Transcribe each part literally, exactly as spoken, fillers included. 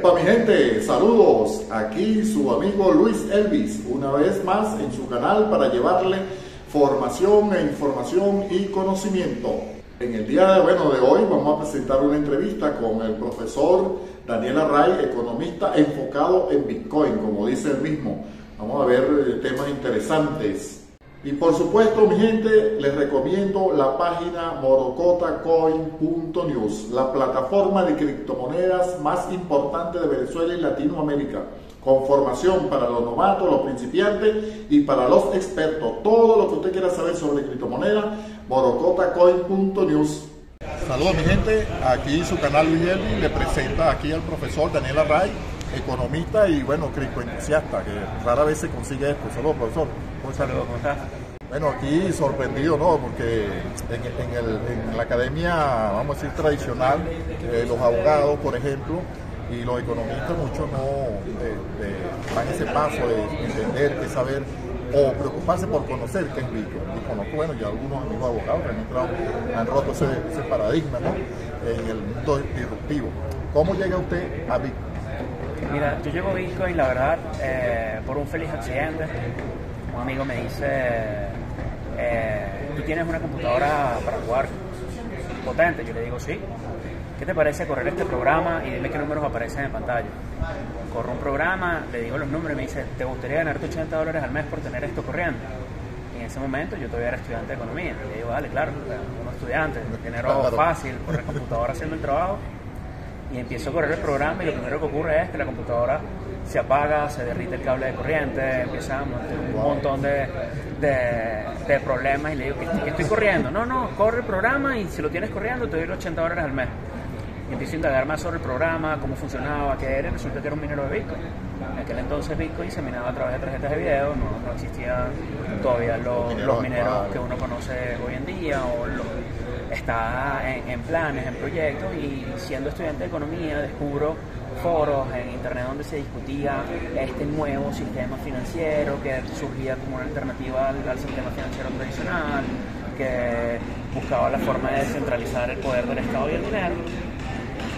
Epa, mi gente, saludos, aquí su amigo Luis Elvis, una vez más en su canal para llevarle formación e información y conocimiento. En el día de, bueno, de hoy vamos a presentar una entrevista con el profesor Daniel Arraiz, economista enfocado en Bitcoin, como dice él mismo. Vamos a ver temas interesantes. Y por supuesto, mi gente, les recomiendo la página morocotacoin punto news, la plataforma de criptomonedas más importante de Venezuela y Latinoamérica, con formación para los novatos, los principiantes y para los expertos. Todo lo que usted quiera saber sobre criptomonedas, morocotacoin punto news. Saludos, mi gente, aquí su canal Luis Elvis le presenta aquí al profesor Daniel Arraiz, economista y bueno, criptoentusiasta, que rara vez se consigue esto. Saludos, profesor. ¿Cómo estás? Bueno, aquí sorprendido, ¿no? Porque en, en, el, en la academia, vamos a decir, tradicional, eh, los abogados, por ejemplo, y los economistas, muchos no van ese paso de entender, de saber o preocuparse por conocer qué es Bitcoin. Y conozco, bueno, ya algunos amigos abogados que han entrado, han roto ese, ese paradigma, ¿no? En el mundo disruptivo. ¿Cómo llega usted a Bitcoin? Mira, yo llego a Bitcoin, la verdad, eh, por un feliz accidente. Un amigo me dice, eh, ¿tú tienes una computadora para jugar potente? Yo le digo, sí. ¿Qué te parece correr este programa y dime qué números aparecen en pantalla? Corro un programa, le digo los números y me dice, ¿te gustaría ganarte ochenta dólares al mes por tener esto corriendo? Y en ese momento yo todavía era estudiante de economía. Le digo, dale, claro, como estudiante, dinero fácil, correr computadora haciendo el trabajo. Y empiezo a correr el programa y lo primero que ocurre es que la computadora se apaga, se derrite el cable de corriente, empiezan un montón de, de, de problemas y le digo que estoy, que estoy corriendo. No, no, corre el programa y si lo tienes corriendo te doy los ochenta dólares al mes. Y empiezo a indagar más sobre el programa, cómo funcionaba, qué era, y resulta que era un minero de Bitcoin. En aquel entonces Bitcoin se minaba a través de tarjetas de video, no, no existían todavía los, los mineros que uno conoce hoy en día o los... Estaba en, en planes, en proyectos, y siendo estudiante de economía descubro foros en internet donde se discutía este nuevo sistema financiero que surgía como una alternativa al, al sistema financiero tradicional, que buscaba la forma de descentralizar el poder del Estado y el dinero.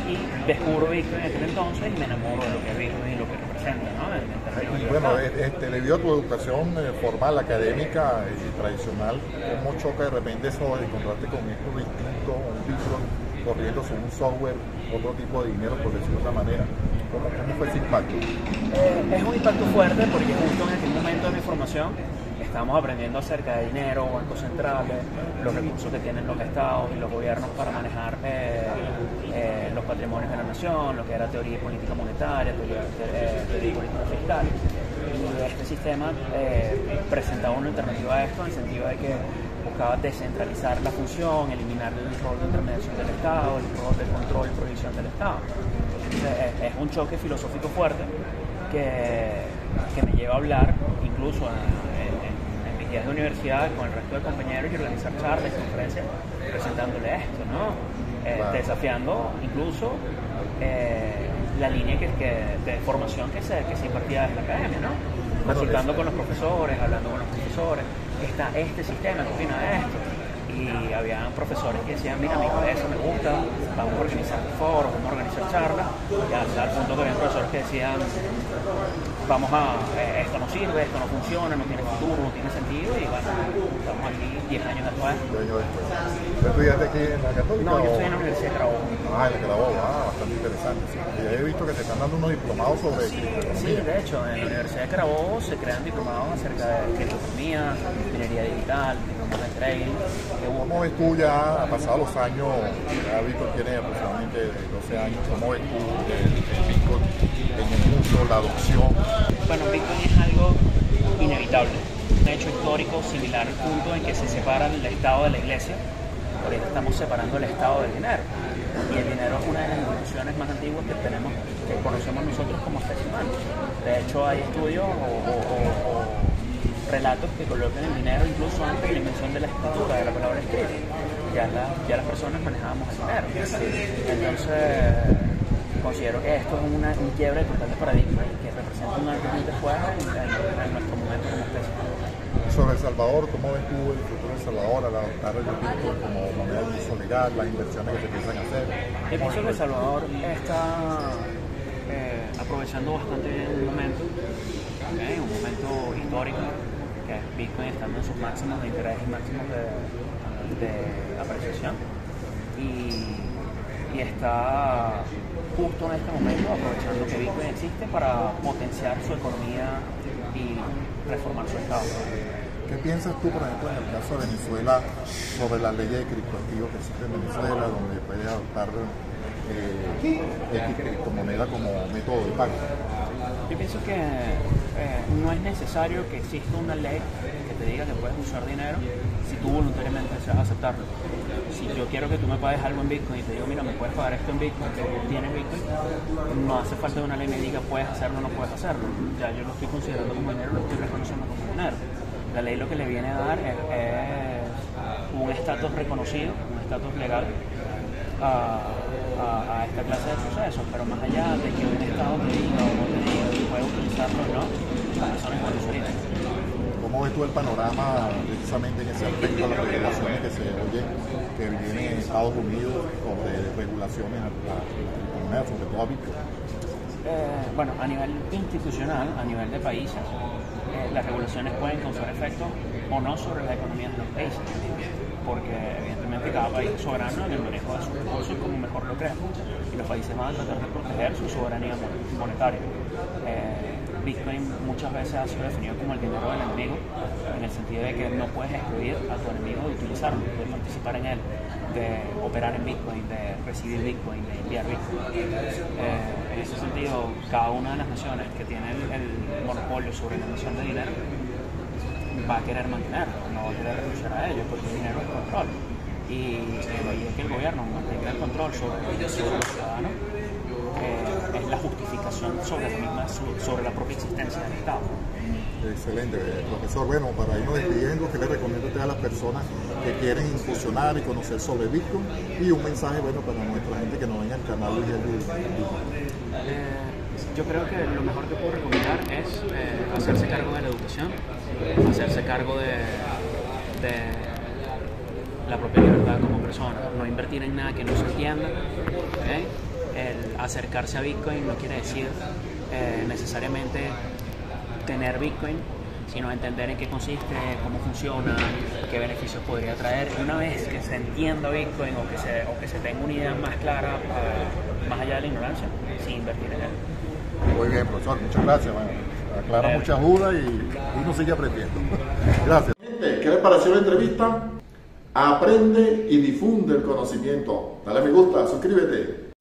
Y descubro Bitcoin en aquel entonces y me enamoro de lo que es Bitcoin y lo que representa, ¿no? En el y bueno, este, debido a tu educación formal, académica y tradicional, ¿cómo choca de repente eso de encontrarte con esto distinto, un Bitcoin corriendo sobre un software, otro tipo de dinero, por decirlo de otra manera? ¿Cómo, cómo fue ese impacto? Eh, es un impacto fuerte porque justo en aquel momento de mi formación estamos aprendiendo acerca de dinero, bancos centrales, los recursos que tienen los estados y los gobiernos para manejar eh, eh, los patrimonios de la nación, lo que era teoría y política monetaria, teoría, eh, teoría y política fiscal. Y este sistema eh, presentaba una alternativa a esto en el sentido de que buscaba descentralizar la función, eliminar el rol de intermediación del Estado, el rol de control y prohibición del Estado. Entonces, es, es un choque filosófico fuerte que, que me lleva a hablar incluso en de universidad con el resto de compañeros y organizar charlas, conferencias, presentándole esto, ¿no? Eh, claro. Desafiando incluso eh, la línea que, que, de formación que se, que se impartía desde la academia, ¿no? Consultando con los profesores, hablando con los profesores, está este sistema, ¿qué opina de esto? Y había profesores que decían, mira, amigo, eso me gusta, vamos a organizar foros, vamos a organizar charlas, y hasta el punto que había profesores que decían, vamos a, eh, esto no sirve, esto no funciona, no tiene futuro, no tiene sentido, y bueno, estamos aquí diez años después. ¿Tú estudiaste aquí en la Católica? No, yo estoy en la Universidad de Carabobo. Ah, en la Carabobo, ah, bastante interesante. Sí. Y he visto que te están dando unos diplomados sobre criptoeconomía. Sí, de hecho, en la Universidad de Carabobo se crean diplomados acerca de criptoeconomía, minería digital, de trading. ¿Cómo ves tú ya, ha pasado los años, ya Víctor tiene aproximadamente doce años, cómo ves tú el Bitcoin en el mundo, la adopción? Bueno, Bitcoin es algo inevitable, un hecho histórico similar al punto en que se separa el Estado de la Iglesia. Ahorita estamos separando el Estado del dinero, y el dinero es una de las instituciones más antiguas que tenemos, que conocemos nosotros como seres humanos. De hecho, hay estudios o, o, o, o relatos que colocan el dinero incluso antes de la invención de la escritura, de la palabra escrita. Ya, la, ya las personas manejábamos el dinero. Entonces, considero que esto es una, un quiebre total de paradigma que representa un antes y un después en nuestro momento como especie. Sobre El Salvador, ¿cómo ves tú el futuro de El Salvador al adoptar el Bitcoin como moneda de solidaridad, las inversiones que se piensan hacer? El futuro de El Salvador está... que aprovechando bastante bien un momento, okay, un momento histórico, que es Bitcoin estando en sus máximos de interés y máximos de, de apreciación, y, y está justo en este momento aprovechando que Bitcoin existe para potenciar su economía y reformar su estado. ¿Qué piensas tú, por ejemplo, en el caso de Venezuela, sobre la ley de criptoactivos que existe en Venezuela, donde puede adoptar eh, criptomoneda como método de pago? Yo pienso que eh, no es necesario que exista una ley que te diga que puedes usar dinero si tú voluntariamente deseas aceptarlo. Si yo quiero que tú me pagues algo en Bitcoin y te digo, mira, me puedes pagar esto en Bitcoin, que tienes Bitcoin, no hace falta de una ley que me diga puedes hacerlo o no puedes hacerlo. Ya yo lo estoy considerando como dinero, lo estoy reconociendo como dinero. La ley lo que le viene a dar es, es un estatus reconocido, un estatus legal a, a, a esta clase de procesos, pero más allá de que un Estado te diga o no te diga si puede utilizarlo o no, las personas cuando solicitan. ¿Cómo ves tú el panorama precisamente en ese aspecto de las regulaciones que se oyen, que vienen en Estados Unidos, sobre regulaciones a la criptomoneda, sobre todo a Bitcoin? Eh, bueno, a nivel institucional, a nivel de países, las regulaciones pueden causar efectos o no sobre las economías de los países, porque evidentemente cada país es soberano en el manejo de sus recursos como mejor lo crea, y los países van a tratar de proteger su soberanía monetaria. Eh, Bitcoin muchas veces ha sido definido como el dinero del enemigo, en el sentido de que no puedes excluir a tu enemigo de utilizarlo, de participar en él, de operar en Bitcoin, de recibir Bitcoin, de enviar Bitcoin. Eh, en ese sentido, cada una de las naciones que tienen el monopolio sobre la emisión de dinero va a querer mantenerlo, no va a querer renunciar a ello, porque el dinero es control. Y, y es que el gobierno mantenga el control sobre, sobre los ciudadanos, eh, es la justificación sobre la, misma, sobre la propia existencia del Estado. Excelente, profesor. Bueno, para irnos despidiendo, ¿qué le recomiendo a las personas que quieren incursionar y conocer sobre Bitcoin? Y un mensaje bueno para nuestra gente que nos venga al canal Luis Elvis. Eh, yo creo que lo mejor que puedo recomendar es eh, hacerse cargo de la educación, hacerse cargo de, de la propia libertad como persona, no invertir en nada que no se entienda, ¿okay? El acercarse a Bitcoin no quiere decir eh, necesariamente tener Bitcoin, sino entender en qué consiste, cómo funciona, qué beneficios podría traer. Una vez que se entienda Bitcoin o que se, o que se tenga una idea más clara, eh, más allá de la ignorancia, sin invertir en él. Muy bien, profesor, muchas gracias. Bueno, aclara eh, muchas dudas y uno sigue aprendiendo. Gracias. ¿Qué les pareció la entrevista? Aprende y difunde el conocimiento. Dale me gusta, suscríbete.